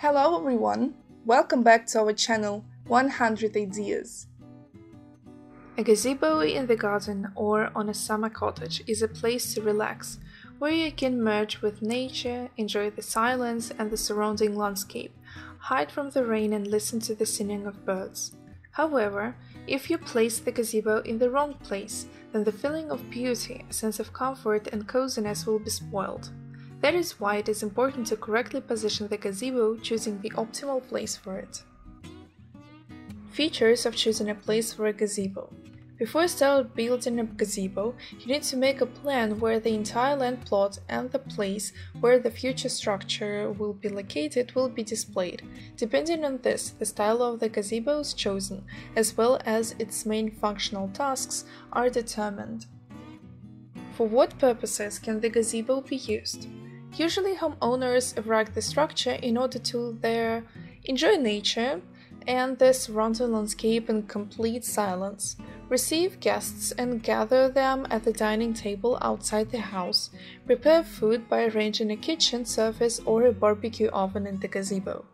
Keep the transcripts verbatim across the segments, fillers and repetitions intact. Hello everyone! Welcome back to our channel one hundred ideas. A gazebo in the garden or on a summer cottage is a place to relax, where you can merge with nature, enjoy the silence and the surrounding landscape, hide from the rain and listen to the singing of birds. However, if you place the gazebo in the wrong place, then the feeling of beauty, a sense of comfort and coziness will be spoiled. That is why it is important to correctly position the gazebo, choosing the optimal place for it. Features of choosing a place for a gazebo. Before you start building a gazebo, you need to make a plan where the entire land plot and the place where the future structure will be located will be displayed. Depending on this, the style of the gazebo is chosen, as well as its main functional tasks are determined. For what purposes can the gazebo be used? Usually homeowners erect the structure in order to their enjoy nature and the surrounding landscape in complete silence, receive guests and gather them at the dining table outside the house, prepare food by arranging a kitchen surface or a barbecue oven in the gazebo.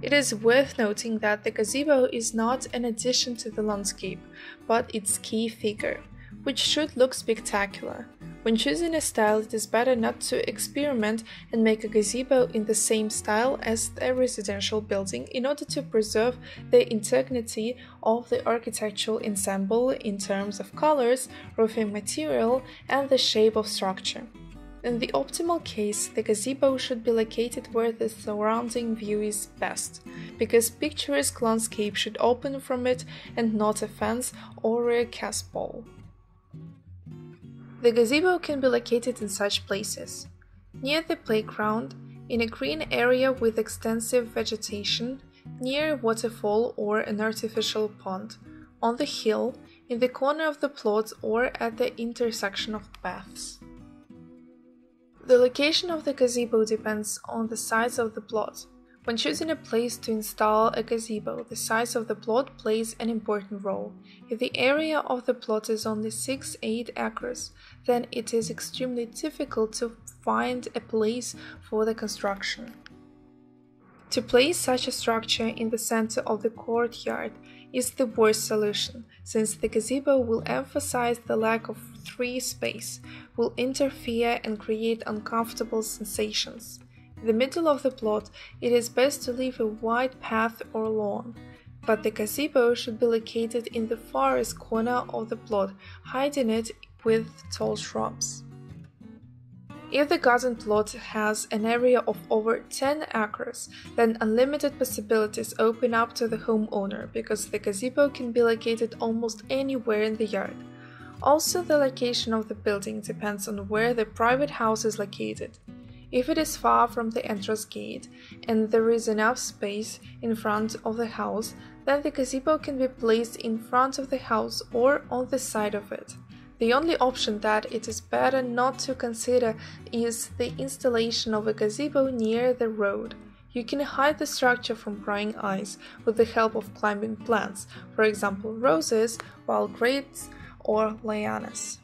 It is worth noting that the gazebo is not an addition to the landscape, but its key figure, which should look spectacular. When choosing a style, it is better not to experiment and make a gazebo in the same style as a residential building in order to preserve the integrity of the architectural ensemble in terms of colors, roofing material, and the shape of structure. In the optimal case, the gazebo should be located where the surrounding view is best, because picturesque landscape should open from it and not a fence or a cast ball. The gazebo can be located in such places: near the playground, in a green area with extensive vegetation, near a waterfall or an artificial pond, on the hill, in the corner of the plot or at the intersection of paths. The location of the gazebo depends on the size of the plot. When choosing a place to install a gazebo, the size of the plot plays an important role. If the area of the plot is only six to eight acres, then it is extremely difficult to find a place for the construction. To place such a structure in the center of the courtyard is the worst solution, since the gazebo will emphasize the lack of free space, will interfere and create uncomfortable sensations. In the middle of the plot, it is best to leave a wide path or lawn, but the gazebo should be located in the farthest corner of the plot, hiding it with tall shrubs. If the garden plot has an area of over ten acres, then unlimited possibilities open up to the homeowner, because the gazebo can be located almost anywhere in the yard. Also, the location of the building depends on where the private house is located. If it is far from the entrance gate and there is enough space in front of the house, then the gazebo can be placed in front of the house or on the side of it. The only option that it is better not to consider is the installation of a gazebo near the road. You can hide the structure from prying eyes with the help of climbing plants, for example roses, wild grapes, or lianas.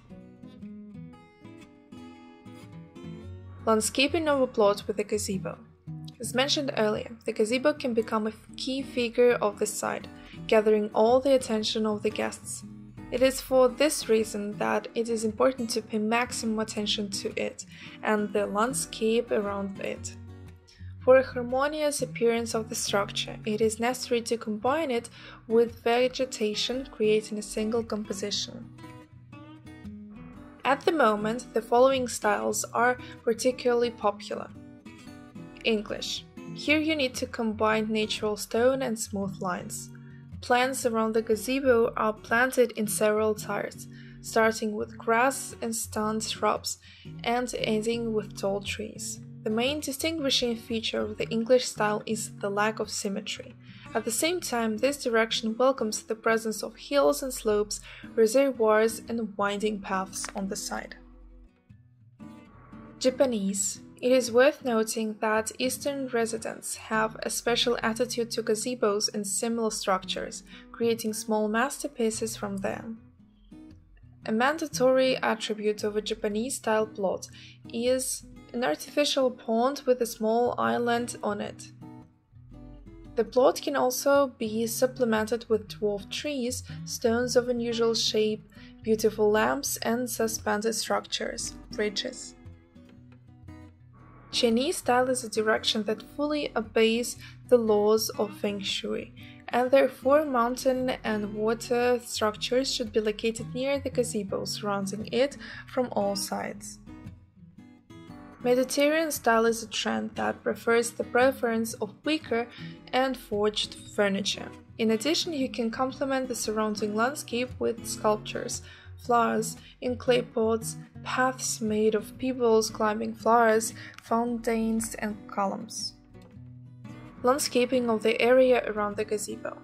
Landscaping of a plot with a gazebo. As mentioned earlier, the gazebo can become a key figure of the site, gathering all the attention of the guests. It is for this reason that it is important to pay maximum attention to it and the landscape around it. For a harmonious appearance of the structure, it is necessary to combine it with vegetation, creating a single composition. At the moment, the following styles are particularly popular. English. Here you need to combine natural stone and smooth lines. Plants around the gazebo are planted in several tiers, starting with grass and stunt shrubs and ending with tall trees. The main distinguishing feature of the English style is the lack of symmetry. At the same time, this direction welcomes the presence of hills and slopes, reservoirs and winding paths on the side. Japanese. It is worth noting that Eastern residents have a special attitude to gazebos and similar structures, creating small masterpieces from them. A mandatory attribute of a Japanese-style plot is an artificial pond with a small island on it. The plot can also be supplemented with dwarf trees, stones of unusual shape, beautiful lamps and suspended structures, bridges. Chinese style is a direction that fully obeys the laws of feng shui, and therefore mountain and water structures should be located near the gazebo, surrounding it from all sides. Mediterranean style is a trend that prefers the preference of wicker and forged furniture. In addition, you can complement the surrounding landscape with sculptures, flowers in clay pots, paths made of pebbles, climbing flowers, fountains and columns. Landscaping of the area around the gazebo.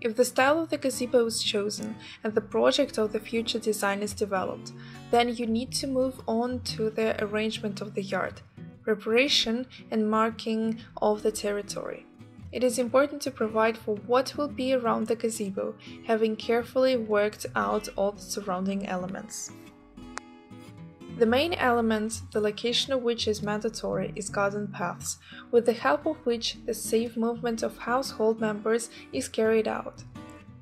If the style of the gazebo is chosen and the project of the future design is developed, then you need to move on to the arrangement of the yard, preparation and marking of the territory. It is important to provide for what will be around the gazebo, having carefully worked out all the surrounding elements. The main element, the location of which is mandatory, is garden paths, with the help of which the safe movement of household members is carried out.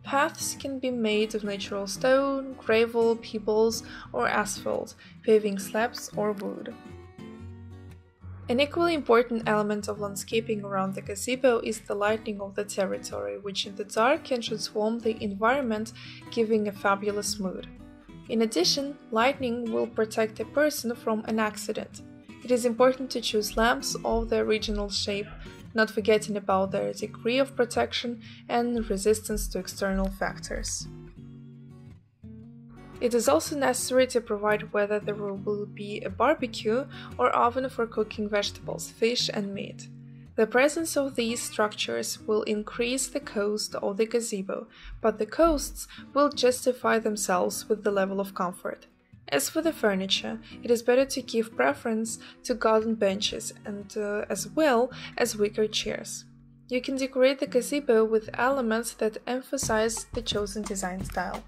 Paths can be made of natural stone, gravel, pebbles, or asphalt, paving slabs or wood. An equally important element of landscaping around the gazebo is the lighting of the territory, which in the dark can transform the environment, giving a fabulous mood. In addition, lighting will protect a person from an accident. It is important to choose lamps of the original shape, not forgetting about their degree of protection and resistance to external factors. It is also necessary to provide whether there will be a barbecue or oven for cooking vegetables, fish and meat. The presence of these structures will increase the cost of the gazebo, but the costs will justify themselves with the level of comfort. As for the furniture, it is better to give preference to garden benches and uh, as well as wicker chairs. You can decorate the gazebo with elements that emphasize the chosen design style.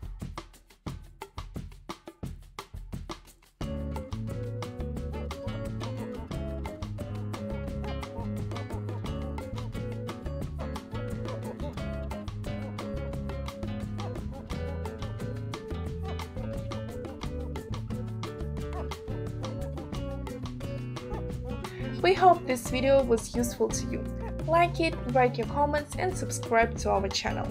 We hope this video was useful to you. Like it, write your comments and subscribe to our channel.